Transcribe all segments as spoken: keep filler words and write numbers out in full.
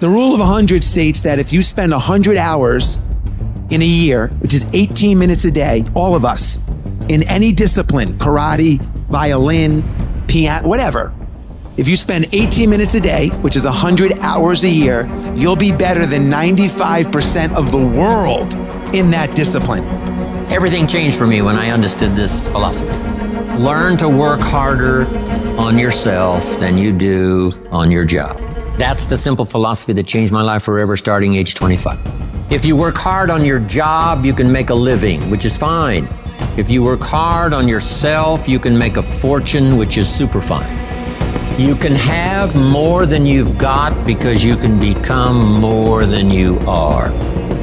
The rule of one hundred states that if you spend one hundred hours in a year, which is eighteen minutes a day, all of us, in any discipline, karate, violin, piano, whatever, if you spend eighteen minutes a day, which is one hundred hours a year, you'll be better than ninety-five percent of the world in that discipline. Everything changed for me when I understood this philosophy. Learn to work harder on yourself than you do on your job. That's the simple philosophy that changed my life forever, starting age twenty-five. If you work hard on your job, you can make a living, which is fine. If you work hard on yourself, you can make a fortune, which is super fine. You can have more than you've got because you can become more than you are.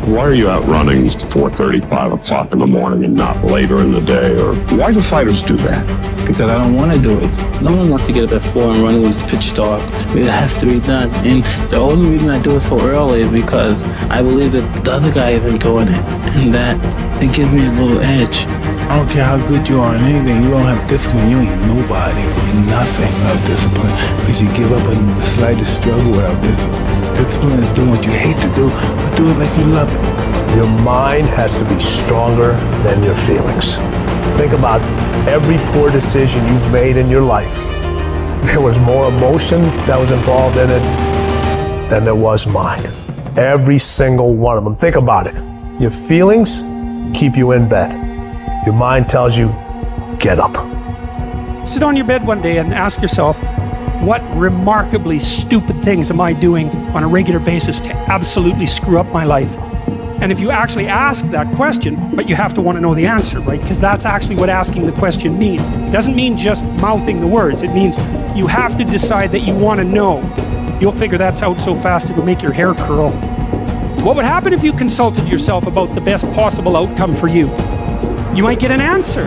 Why are you out running four thirty, five o'clock in the morning and not later in the day? Or why do fighters do that? Because I don't want to do it. No one wants to get up at four and run when it's pitch dark. It has to be done. And the only reason I do it so early is because I believe that the other guy isn't doing it. And that it gives me a little edge. I don't care how good you are in anything. You don't have discipline. You ain't nobody. You're nothing without discipline. Because you give up on the slightest struggle without discipline. Discipline is doing what you hate to do, but do it like you love it. Your mind has to be stronger than your feelings. Think about every poor decision you've made in your life. There was more emotion that was involved in it than there was mine. Every single one of them. Think about it. Your feelings keep you in bed. Your mind tells you, get up. Sit on your bed one day and ask yourself, what remarkably stupid things am I doing on a regular basis to absolutely screw up my life? And if you actually ask that question, but you have to want to know the answer, right? Because that's actually what asking the question means. It doesn't mean just mouthing the words. It means you have to decide that you want to know. You'll figure that's out so fast it'll make your hair curl. What would happen if you consulted yourself about the best possible outcome for you? You might get an answer.